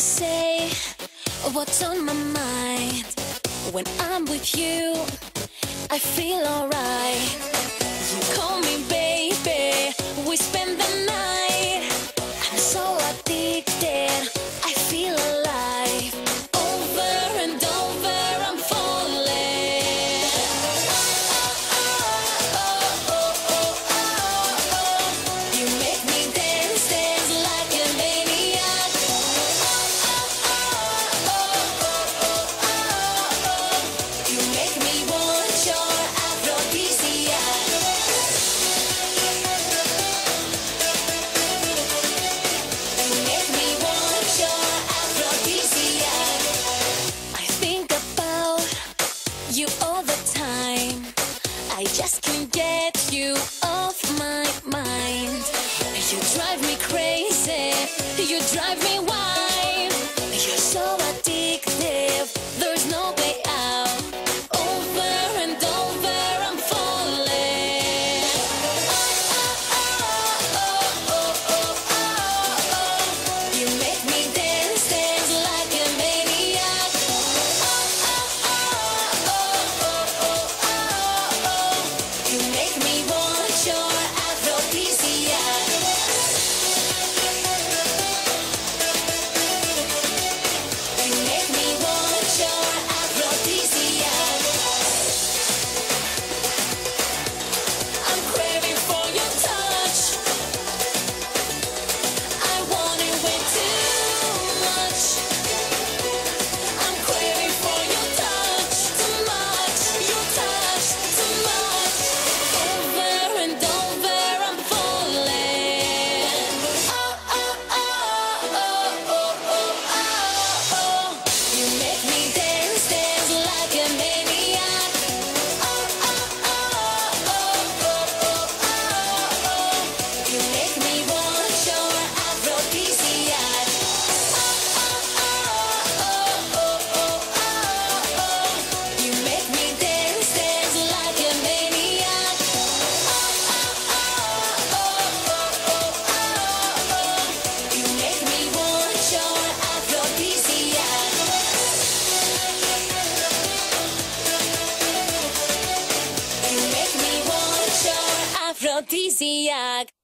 say what's on my mind. When I'm with you, I feel alright. You call me baby, we spend the night. I'm so addicted, I feel alive. Over and over, I'm falling. You make me dance like a maniac. You make me want your aphrodisiac. You make me want your aphrodisiac. I think about you all the time. I just can't get you off my mind. You drive me crazy, you drive me wild. You're so addictive, there's no way out. Over and over, I'm falling. You make me dance like a maniac. You make me want your aphrodisiac. You make me want your aphrodisiac. I'm craving for your touch. I want it way too much. I'm craving for your touch, too much. Your touch, too much. Over and over, I'm falling. You make me dance like a maniac. You make me want your aphrodisiac. You make me dance like a maniac. You make me want your aphrodisiac. You make me want your aphrodisiac.